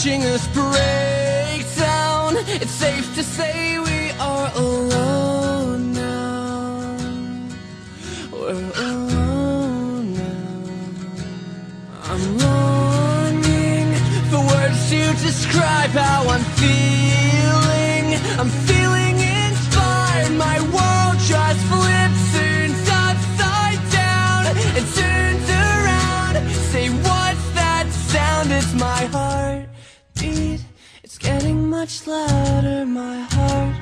watching us break down. It's safe to say we are alone now. We're alone now. I'm longing for words to describe how I'm feeling. I'm feeling inspired. My world just flips, turns upside down, and turns around. Say, what's that sound? It's my heart beat. It's getting much louder. My heart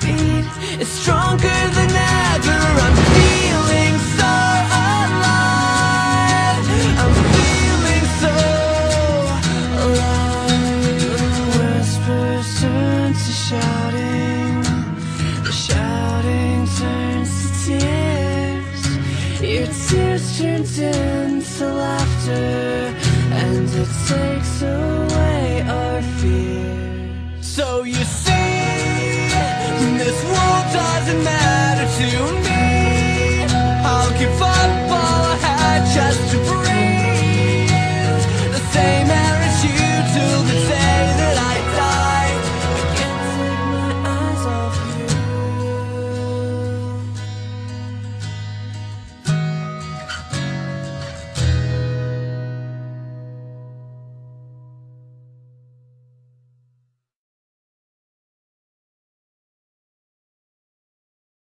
beat. It's stronger than ever. I'm feeling so alive. I'm feeling so alive. Whispers turn to shouting. The shouting turns to tears. Your tears turn into laughter. And it takes away our fears. So you see, this world doesn't matter to me.